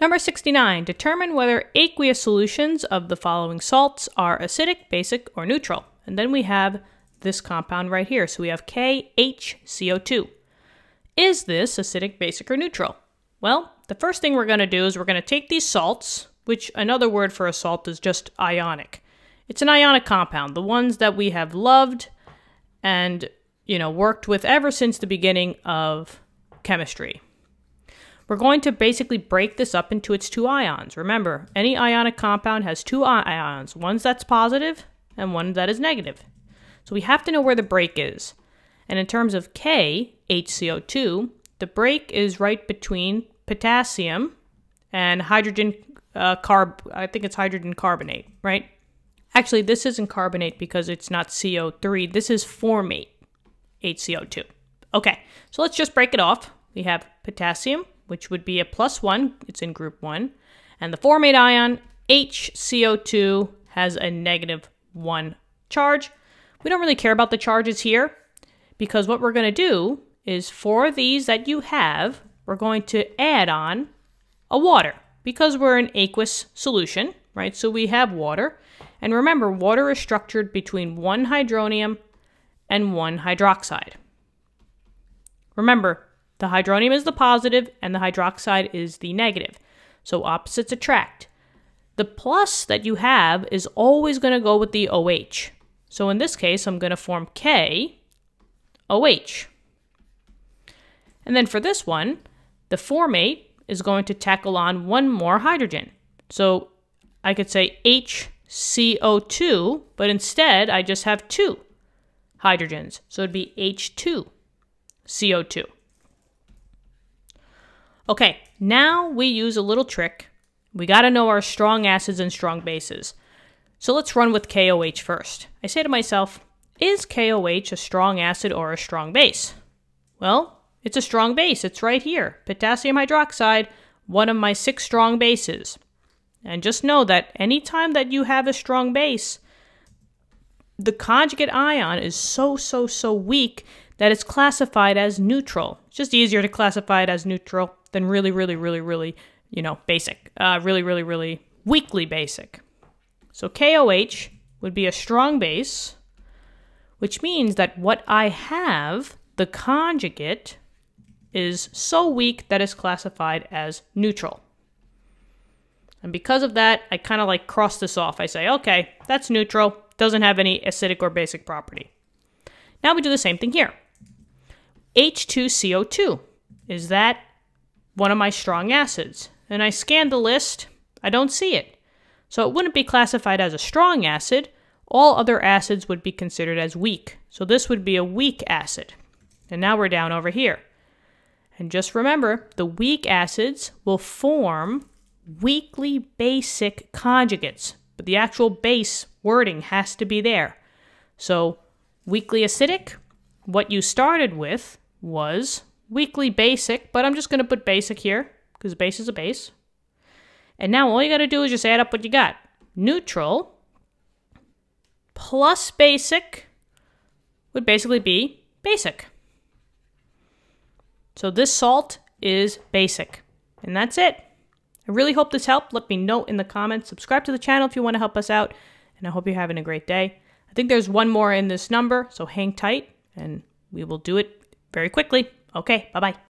Number 69. Determine whether aqueous solutions of the following salts are acidic, basic, or neutral. And then we have this compound right here. So we have KHCO2. Is this acidic, basic, or neutral? Well, the first thing we're going to do is we're going to take these salts, which another word for a salt is just ionic. It's an ionic compound, the ones that we have loved and, worked with ever since the beginning of chemistry. We're going to basically break this up into its two ions. Remember, any ionic compound has two ions, one that's positive and one that is negative. So we have to know where the break is. And in terms of KHCO2, the break is right between potassium and hydrogen I think it's hydrogen carbonate, right? Actually, this isn't carbonate because it's not CO3. This is formate, HCO2. Okay, so let's just break it off. We have potassium, which would be a +1, it's in group 1, and the formate ion, HCO2, has a -1 charge. We don't really care about the charges here, because what we're gonna do is for these that you have, we're going to add on a water, because we're an aqueous solution, right? So we have water, and remember, water is structured between one hydronium and one hydroxide. Remember, the hydronium is the positive and the hydroxide is the negative. So opposites attract. The plus that you have is always going to go with the OH. So in this case, I'm going to form KOH. And then for this one, the formate is going to tackle on one more hydrogen. So I could say HCO2, but instead I just have two hydrogens. So it'd be H2CO2. Okay, now we use a little trick. We gotta know our strong acids and strong bases. So let's run with KOH first. I say to myself, is KOH a strong acid or a strong base? Well, it's a strong base, it's right here. Potassium hydroxide, one of my 6 strong bases. And just know that anytime that you have a strong base, the conjugate ion is so weak that it's classified as neutral. It's just easier to classify it as neutral than really, basic. Really weakly basic. So KOH would be a strong base, which means that what I have, the conjugate, is so weak that it's classified as neutral. And because of that, I kind of cross this off. I say, okay, that's neutral. Doesn't have any acidic or basic property. Now we do the same thing here. H2CO2, is that one of my strong acids? And I scan the list, I don't see it. So it wouldn't be classified as a strong acid. All other acids would be considered as weak. So this would be a weak acid. And now we're down over here. And just remember, the weak acids will form weakly basic conjugates, but the actual base wording has to be there. So weakly acidic, what you started with was weakly basic, but I'm just going to put basic here because base is a base. And now all you got to do is just add up what you got. Neutral plus basic would basically be basic. So this salt is basic. And that's it. I really hope this helped. Let me know in the comments. Subscribe to the channel if you want to help us out. And I hope you're having a great day. I think there's one more in this number, so hang tight and we will do it very quickly. Okay, bye-bye.